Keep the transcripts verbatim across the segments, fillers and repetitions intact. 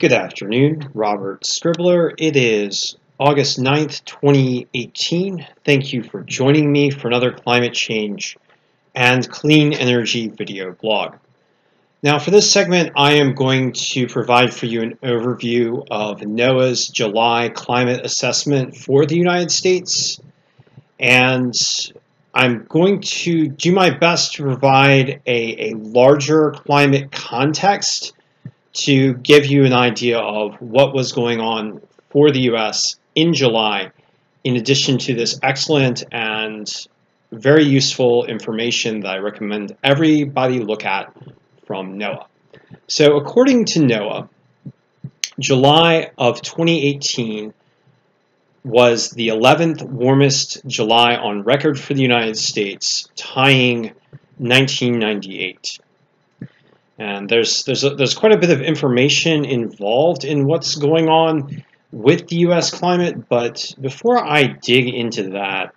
Good afternoon, Robert Scribbler. It is August ninth, twenty eighteen. Thank you for joining me for another climate change and clean energy video blog. Now for this segment, I am going to provide for you an overview of NOAA's July climate assessment for the United States. And I'm going to do my best to provide a, a larger climate context to give you an idea of what was going on for the U S in July, in addition to this excellent and very useful information that I recommend everybody look at from NOAA. So according to NOAA, July of twenty eighteen was the eleventh warmest July on record for the United States, tying nineteen ninety-eight. And there's there's a, there's quite a bit of information involved in what's going on with the U S climate, but before I dig into that,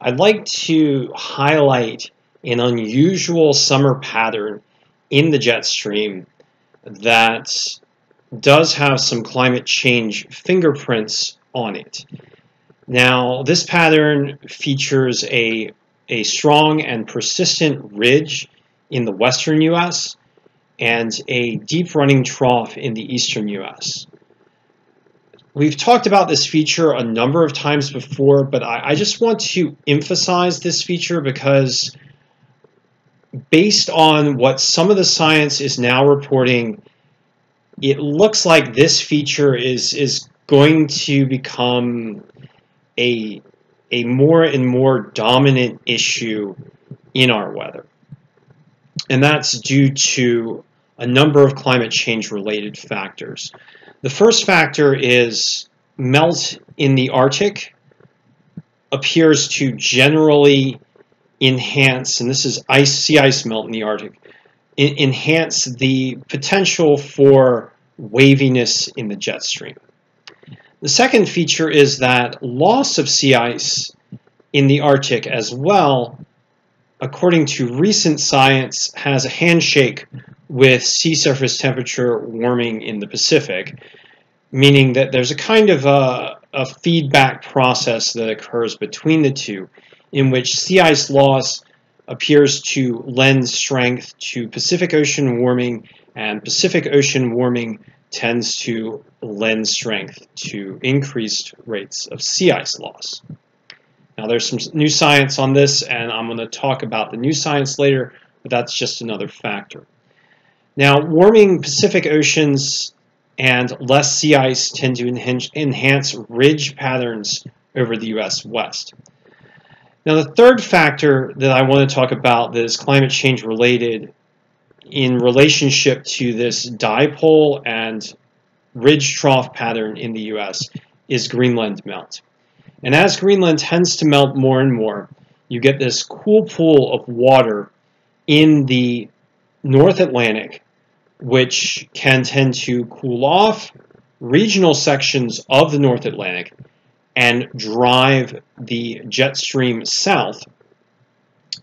I'd like to highlight an unusual summer pattern in the jet stream that does have some climate change fingerprints on it. Now, this pattern features a a strong and persistent ridge in the western U S and a deep running trough in the eastern U S. We've talked about this feature a number of times before, but I, I just want to emphasize this feature because based on what some of the science is now reporting, it looks like this feature is, is going to become a, a more and more dominant issue in our weather. And that's due to a number of climate change related factors. The first factor is melt in the Arctic appears to generally enhance, and this is ice, sea ice melt in the Arctic, en enhance the potential for waviness in the jet stream. The second feature is that loss of sea ice in the Arctic as well, according to recent science, has a handshake with sea surface temperature warming in the Pacific, meaning that there's a kind of a, a feedback process that occurs between the two, in which sea ice loss appears to lend strength to Pacific Ocean warming, and Pacific Ocean warming tends to lend strength to increased rates of sea ice loss. Now, there's some new science on this, and I'm going to talk about the new science later, but that's just another factor. Now, warming Pacific oceans and less sea ice tend to enhance ridge patterns over the U S West. Now, the third factor that I want to talk about that is climate change related in relationship to this dipole and ridge trough pattern in the U S is Greenland melt. And as Greenland tends to melt more and more, you get this cool pool of water in the North Atlantic, which can tend to cool off regional sections of the North Atlantic and drive the jet stream south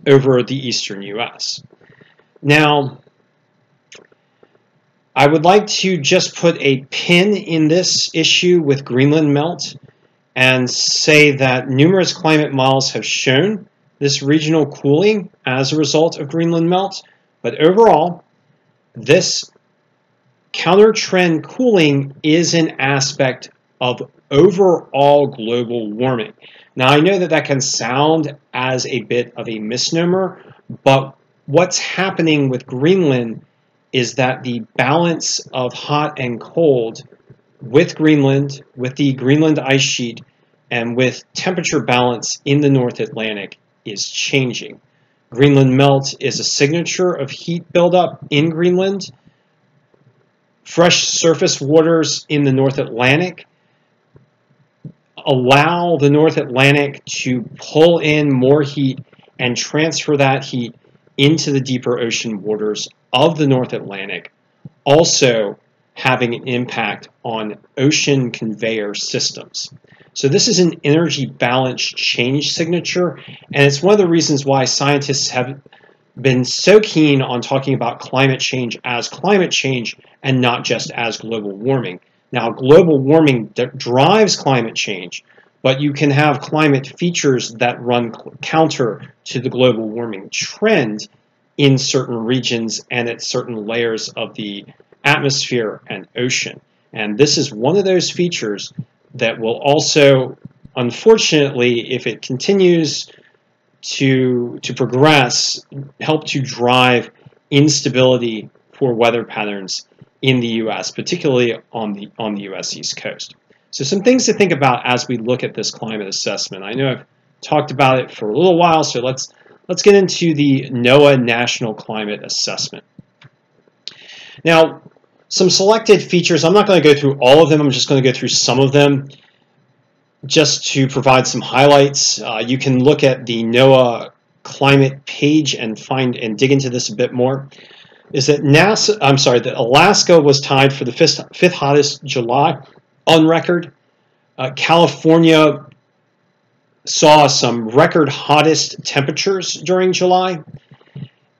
over the eastern U S. Now, I would like to just put a pin in this issue with Greenland melt and say that numerous climate models have shown this regional cooling as a result of Greenland melt, but overall, this counter-trend cooling is an aspect of overall global warming. Now, I know that that can sound as a bit of a misnomer, but what's happening with Greenland is that the balance of hot and cold with Greenland, with the Greenland ice sheet, and with temperature balance in the North Atlantic is changing. Greenland melt is a signature of heat buildup in Greenland. Fresh surface waters in the North Atlantic allow the North Atlantic to pull in more heat and transfer that heat into the deeper ocean waters of the North Atlantic, also having an impact on ocean conveyor systems. So this is an energy balance change signature, and it's one of the reasons why scientists have been so keen on talking about climate change as climate change and not just as global warming. Now, global warming drives climate change, but you can have climate features that run counter to the global warming trend in certain regions and at certain layers of the atmosphere and ocean. And this is one of those features that will also, unfortunately, if it continues to, to progress, help to drive instability for weather patterns in the U S, particularly on the, on the U S East Coast. So some things to think about as we look at this climate assessment. I know I've talked about it for a little while, so let's, let's get into the NOAA National Climate Assessment. Now, some selected features. I'm not going to go through all of them. I'm just going to go through some of them just to provide some highlights. Uh, you can look at the NOAA climate page and find and dig into this a bit more. Is that NASA, I'm sorry, that Alaska was tied for the fifth, fifth hottest July on record. Uh, California saw some record hottest temperatures during July.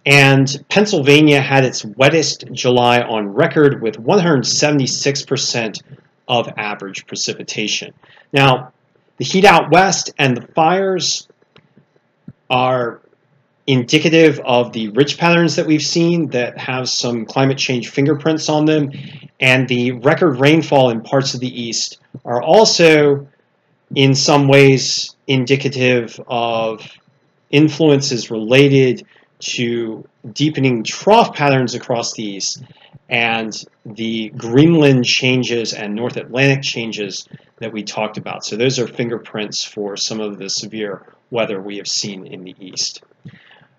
And Pennsylvania had its wettest July on record with one hundred seventy-six percent of average precipitation. Now, the heat out west and the fires are indicative of the ridge patterns that we've seen that have some climate change fingerprints on them. And the record rainfall in parts of the east are also in some ways indicative of influences related to deepening trough patterns across the east and the Greenland changes and North Atlantic changes that we talked about. So those are fingerprints for some of the severe weather we have seen in the east.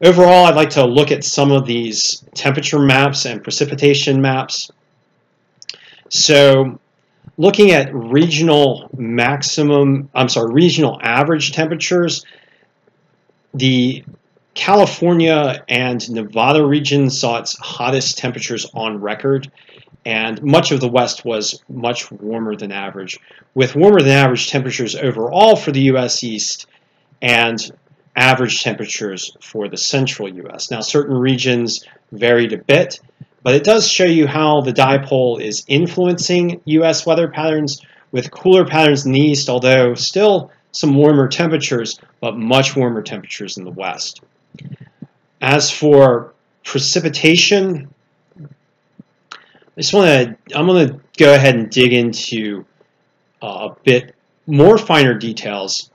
Overall, I'd like to look at some of these temperature maps and precipitation maps. So looking at regional maximum, I'm sorry, regional average temperatures, the California and Nevada region saw its hottest temperatures on record, and much of the West was much warmer than average, with warmer than average temperatures overall for the U S East and average temperatures for the central U S. Now, certain regions varied a bit, but it does show you how the dipole is influencing U S weather patterns, with cooler patterns in the East, although still some warmer temperatures, but much warmer temperatures in the West. As for precipitation, I just want to, I'm going to go ahead and dig into a bit more finer details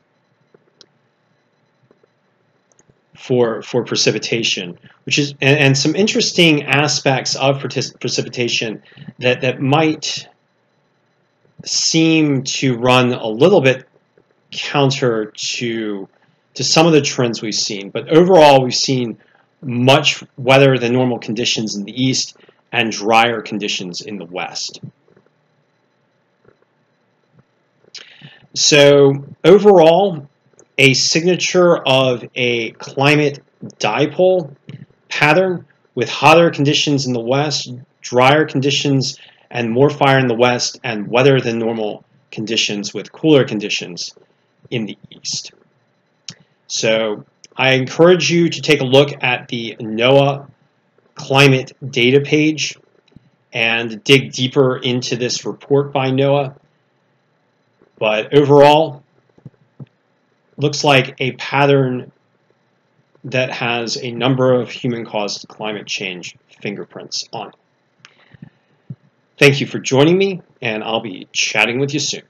for, for precipitation, which is, and, and some interesting aspects of precipitation that, that might seem to run a little bit counter to to some of the trends we've seen. But overall, we've seen much wetter than normal conditions in the east and drier conditions in the west. So overall, a signature of a climate dipole pattern with hotter conditions in the west, drier conditions and more fire in the west, and wetter than normal conditions with cooler conditions in the east. So I encourage you to take a look at the NOAA climate data page and dig deeper into this report by NOAA. But overall, looks like a pattern that has a number of human-caused climate change fingerprints on it. Thank you for joining me, and I'll be chatting with you soon.